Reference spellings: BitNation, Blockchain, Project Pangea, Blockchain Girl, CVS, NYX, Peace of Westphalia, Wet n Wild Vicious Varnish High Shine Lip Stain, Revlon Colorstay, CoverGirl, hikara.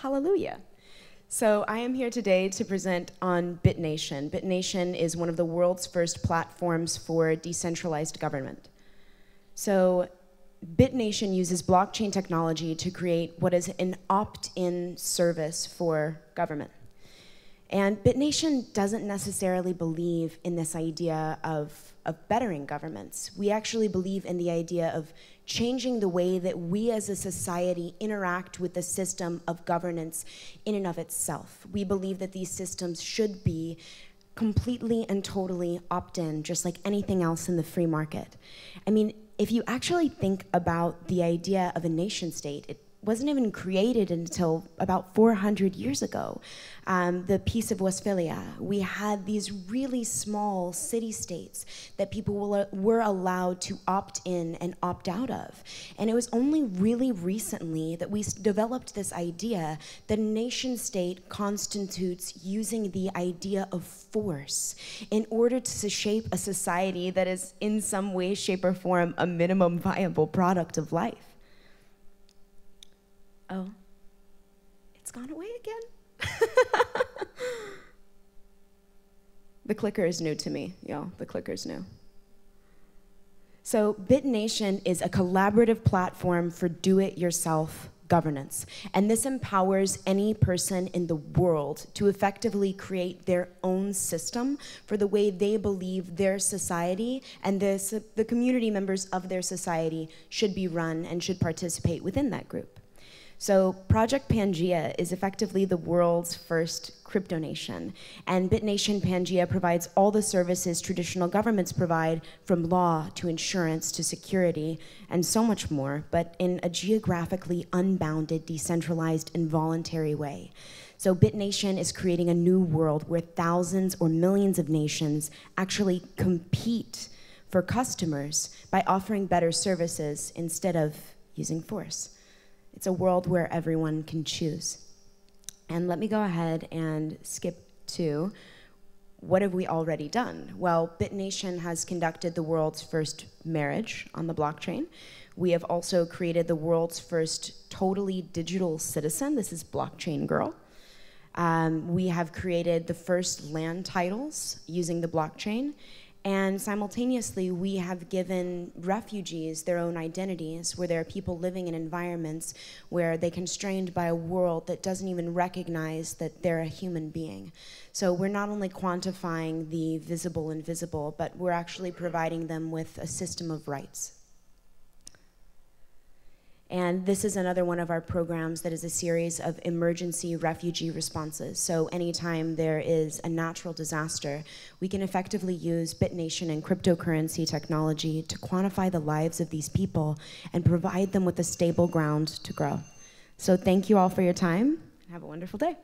Hallelujah. So I am here today to present on BitNation. BitNation is one of the world's first platforms for decentralized government. So BitNation uses blockchain technology to create what is an opt-in service for government. And BitNation doesn't necessarily believe in this idea of bettering governments. We actually believe in the idea of changing the way that we as a society interact with the system of governance in and of itself. We believe that these systems should be completely and totally opt-in, just like anything else in the free market. I mean, if you actually think about the idea of a nation state, it wasn't even created until about 400 years ago. The Peace of Westphalia, we had these really small city-states that people were allowed to opt in and opt out of. And it was only really recently that we developed this idea that a nation-state constitutes using the idea of force in order to shape a society that is in some way, shape, or form a minimum viable product of life. Oh, it's gone away again? The clicker is new to me, y'all. The clicker's new. So BitNation is a collaborative platform for do-it-yourself governance. And this empowers any person in the world to effectively create their own system for the way they believe their society and the community members of their society should be run and should participate within that group. So Project Pangea is effectively the world's first crypto nation, and BitNation Pangea provides all the services traditional governments provide, from law to insurance to security and so much more, but in a geographically unbounded, decentralized, and voluntary way. So BitNation is creating a new world where thousands or millions of nations actually compete for customers by offering better services instead of using force. It's a world where everyone can choose. And let me go ahead and skip to what have we already done? Well, BitNation has conducted the world's first marriage on the blockchain. We have also created the world's first totally digital citizen. This is Blockchain Girl. We have created the first land titles using the blockchain. And simultaneously, we have given refugees their own identities, where there are people living in environments where they're constrained by a world that doesn't even recognize that they're a human being. So we're not only quantifying the visible and invisible, but we're actually providing them with a system of rights. And this is another one of our programs that is a series of emergency refugee responses. So anytime there is a natural disaster, we can effectively use BitNation and cryptocurrency technology to quantify the lives of these people and provide them with a stable ground to grow. So thank you all for your time. Have a wonderful day.